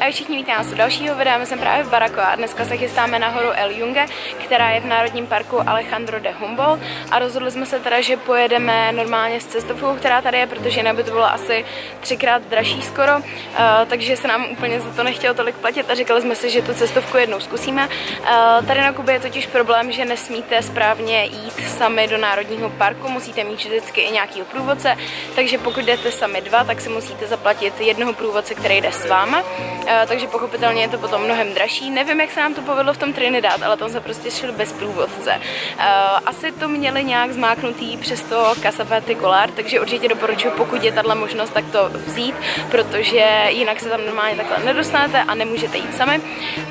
Ahoj všichni, vítám vás u dalšího videa. My jsme právě v Baracoa a dneska se chystáme na horu El Yungue, která je v Národním parku Alejandro de Humboldt, a rozhodli jsme se teda, že pojedeme normálně s cestovkou, která tady je, protože jinak by to bylo asi 3krát dražší skoro, takže se nám úplně za to nechtělo tolik platit a říkali jsme si, že tu cestovku jednou zkusíme. Tady na Kubě je totiž problém, že nesmíte správně jít sami do Národního parku, musíte mít vždycky i nějakýho průvodce, takže pokud jdete sami dva, tak si musíte zaplatit jednoho průvodce, který jde s váma. Takže pochopitelně je to potom mnohem dražší. Nevím, jak se nám to povedlo v tom Trinidad, ale tam se prostě šli bez průvodce. Asi to měli nějak zmáknutý přes to Casa Particular, takže určitě doporučuji, pokud je tato možnost, tak to vzít, protože jinak se tam normálně takhle nedostanete a nemůžete jít sami.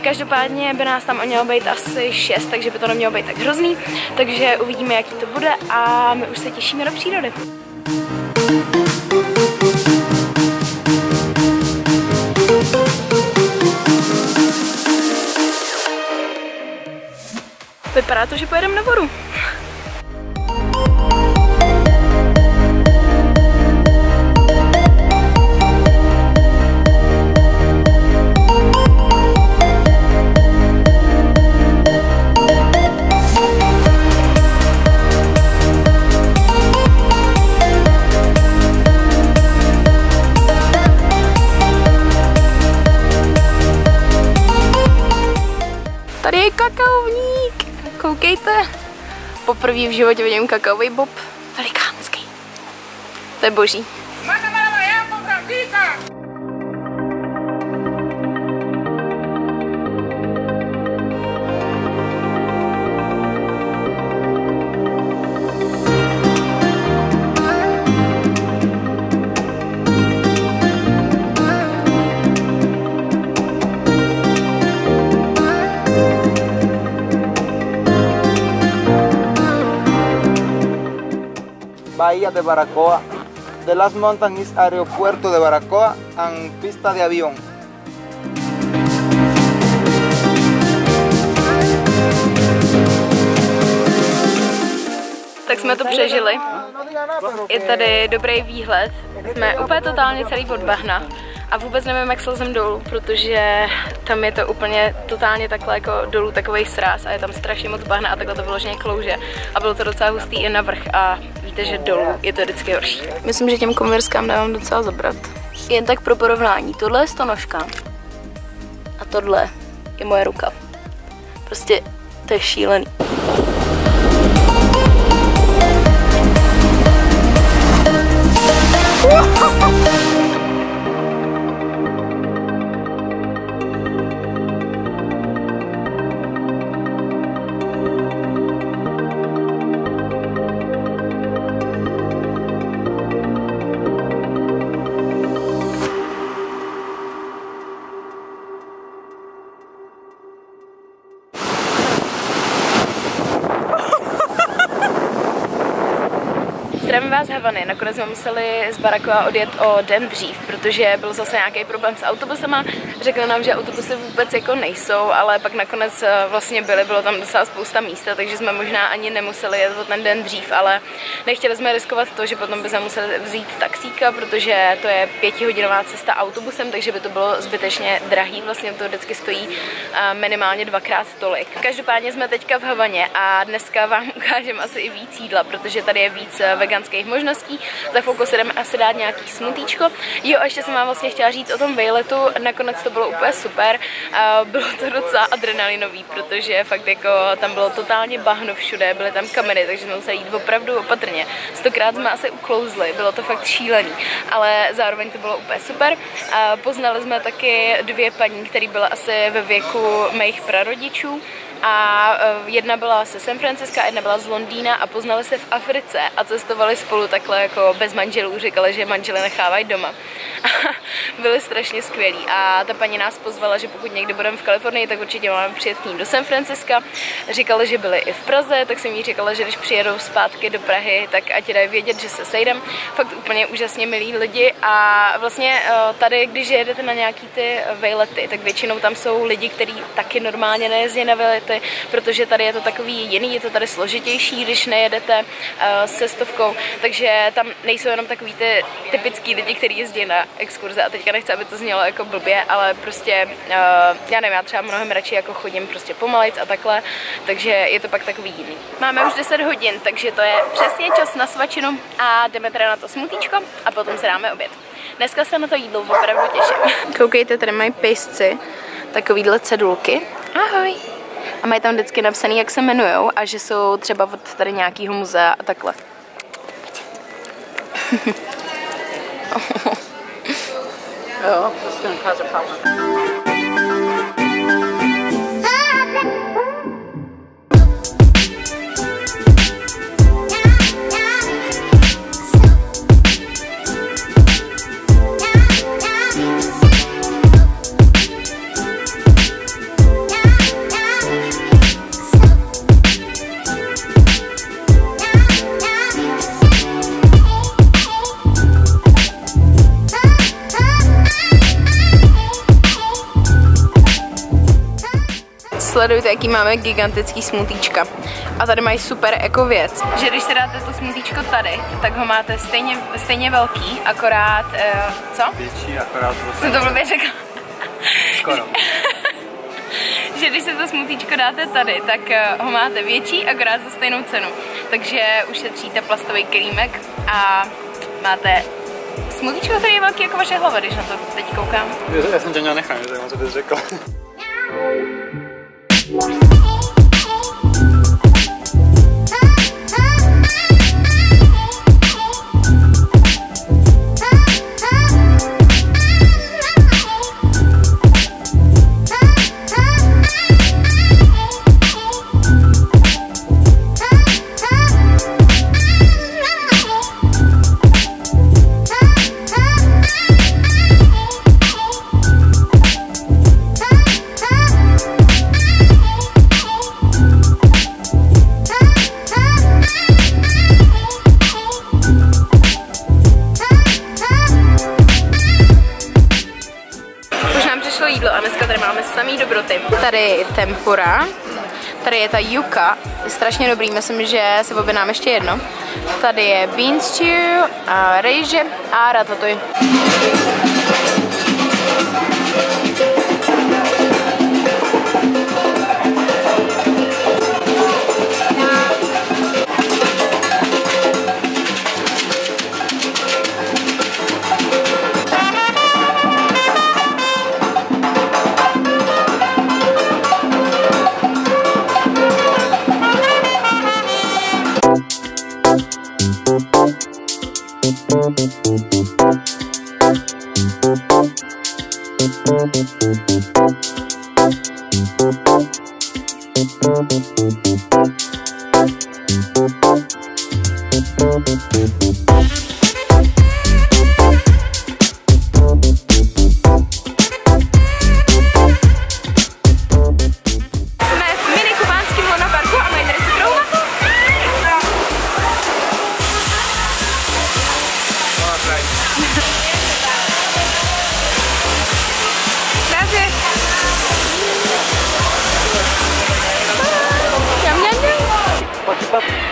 Každopádně by nás tam mělo být asi 6, takže by to nemělo být tak hrozný, takže uvidíme, jaký to bude, a my už se těšíme do přírody. Vypadá to, že pojedeme na voru. Tady je kakaovník. Koukejte, poprvé v životě vidím kakaový bob, velikánský, to je boží. Bahía de Baracoa. The last mountain is Aeropuerto de Baracoa and Pista de Avión. Tak jsme to přežili. Je tady dobrý výhled. Jsme úplně totálně celý od bahna. A vůbec nevím, jak slzem dolů, protože tam je to úplně totálně takhle jako dolů takovej sráz a je tam strašně moc bahna a takhle to vyloženě klouže. A bylo to docela hustý i na vrch a víte, že dolů je to vždycky horší. Myslím, že těm konverskám dávám docela zabrat. Jen tak pro porovnání, tohle je stonožka a tohle je moje ruka. Prostě to je šílený. Zdravím vás z Havany. Nakonec jsme museli z Baracoa odjet o den dřív, protože byl zase nějaký problém s autobusama. Řekli nám, že autobusy vůbec jako nejsou, ale pak nakonec vlastně byly, bylo tam docela spousta místa, takže jsme možná ani nemuseli jet o ten den dřív, ale nechtěli jsme riskovat to, že potom bychom museli vzít taxíka, protože to je 5hodinová cesta autobusem, takže by to bylo zbytečně drahý, vlastně to vždycky stojí minimálně 2krát tolik. Každopádně jsme teďka v Havaně a dneska vám ukážem asi i víc jídla, protože tady je víc veganských možností. Za chvilku si jdeme asi dát nějaký smutíčko. Jo, a ještě jsem vám vlastně chtěla říct o tom výletu. Nakonec to bylo úplně super. Bylo to docela adrenalinový, protože fakt jako tam bylo totálně bahno všude, byly tam kameny, takže jsme museli jít opravdu opatrně. 100krát jsme asi uklouzli, bylo to fakt šílený, ale zároveň to bylo úplně super. Poznali jsme taky dvě paní, které byly asi ve věku mých prarodičů. A jedna byla se San Francisca, jedna byla z Londýna a poznali se v Africe a cestovali spolu takhle jako bez manželů, říkali, že manžele nechávají doma. Byli strašně skvělí a ta paní nás pozvala, že pokud někdy budeme v Kalifornii, tak určitě máme přijet k ní do San Francisca. Říkali, že byli i v Praze, tak jsem jí říkala, že když přijedou zpátky do Prahy, tak ať dají vědět, že se sejdem. Fakt úplně úžasně milí lidi A vlastně tady, když jedete na nějaký ty vejlety, tak většinou tam jsou lidi, kteří taky normálně nejezdí na vejlety, protože tady je to takový jiný, je to tady složitější, když nejedete s cestovkou, takže tam nejsou jenom takový ty typický lidi, kteří jezdí na exkurze. A teďka nechci, aby to znělo jako blbě, ale prostě já nevím, já třeba mnohem radši jako chodím prostě pomalejc a takhle, takže je to pak takový jiný. Máme už 10 hodin, takže to je přesně čas na svačinu a jdeme teda na to smutíčko a potom se dáme oběd. Dneska se na to jídlo opravdu těším. Koukejte, tady mají pejsci takovýhle cedulky. Ahoj! A mají tam vždycky napsaný, jak se jmenujou a že jsou třeba od tady nějakého muzea a takhle. Jo, prostě necháze pána. Sledujte, jaký máme gigantický smutíčka. A tady mají super jako věc, že když si dáte to smutíčko tady, tak ho máte stejně velký, akorát, co? Větší, akorát jsem to blbě řekla. Skoro. Že když se to smutíčko dáte tady, tak ho máte větší, akorát za stejnou cenu. Takže ušetříte plastový kelímek a máte smutíčko, který je velký jako vaše hlava, když na to teď koukám. Já jsem tě měla nechat, že jsem to řekla. Tady je tempura, tady je ta yuca, je strašně dobrý, myslím, že si objednám ještě jedno. Tady je bean stew, a rejže a ratatouille.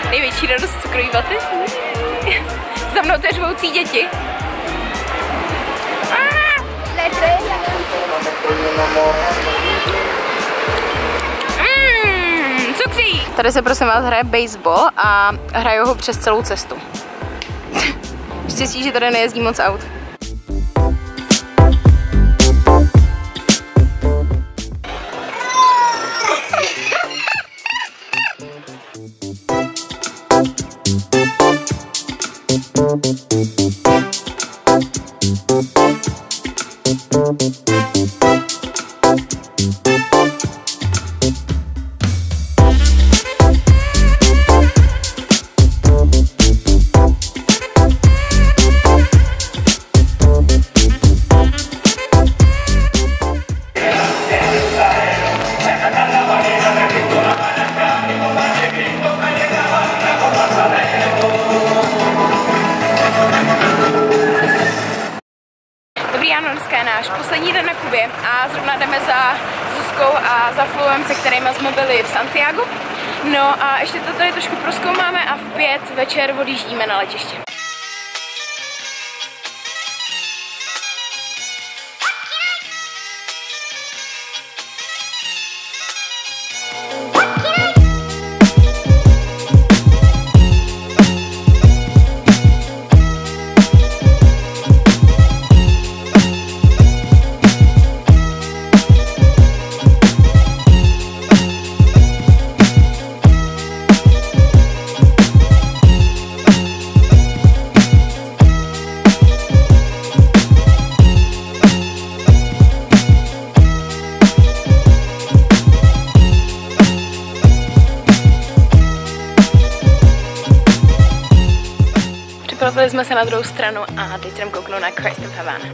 Největší radost cukrový vaty. Za mnou to řvoucí děti. Cukří! Tady se prosím vás hraje baseball a hrajou ho přes celou cestu. Štěstí, že tady nejezdí moc aut. a zrovna jdeme za Zuzkou a za Fluem, se kterými jsme byli v Santiago. No a ještě to tady trošku prozkoumáme a v 5 večer odjíždíme na letiště. Připlavili jsme se na druhou stranu a teď jdeme kouknout na Cristo de la Habana.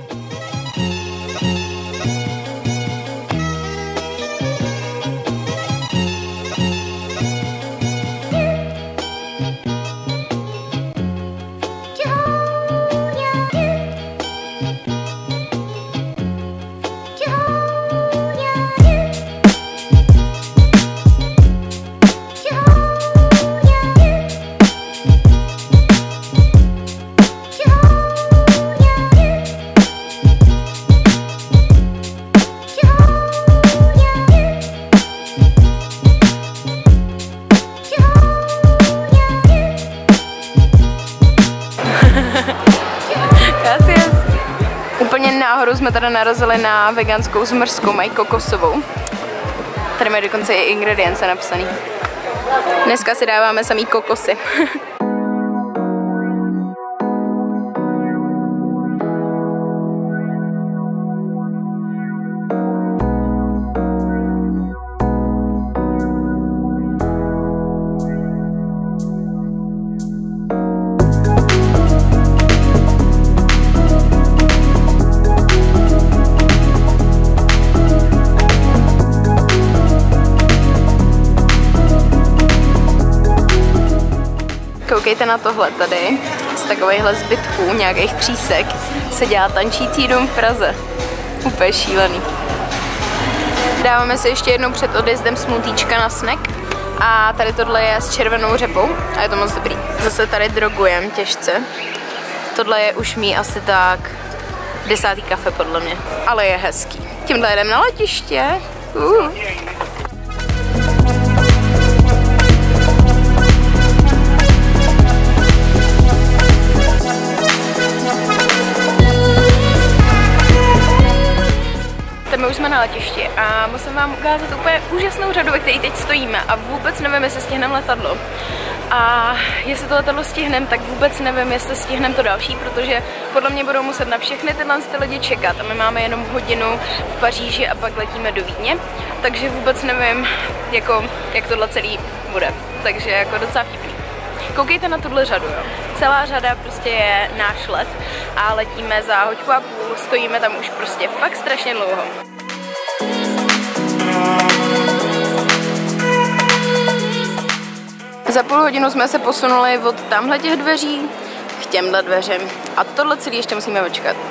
Nahoru jsme teda narazili na veganskou zmrzku, mají kokosovou. Tady mají dokonce i ingredience napsaný. Dneska si dáváme samý kokosy. Koukejte na tohle tady, z takovejhle zbytků, nějakých třísek, se dělá tančící dům v Praze. Úplně šílený. Dáváme si ještě jednou před odjezdem smutíčka na snack a tady tohle je s červenou řepou a je to moc dobrý. Zase tady drogujem těžce. Tohle je už mý asi tak 10. kafe podle mě, ale je hezký. Tímhle jedem na letiště. Už jsme na letišti a musím vám ukázat úplně úžasnou řadu, ve které teď stojíme a vůbec nevím, jestli stihneme letadlo. A jestli to letadlo stihneme, tak vůbec nevím, jestli stihneme to další, protože podle mě budou muset na všechny tyhle lidi čekat a my máme jenom hodinu v Paříži a pak letíme do Vídně, takže vůbec nevím, jako, jak tohle celý bude, takže jako docela vtipný. Koukejte na tuhle řadu, jo. Celá řada prostě je náš let a letíme za hoďku a půl, stojíme tam už prostě fakt strašně dlouho. Za půl hodinu jsme se posunuli od tamhle těch dveří k těmhle dveřím a tohle celý ještě musíme počkat.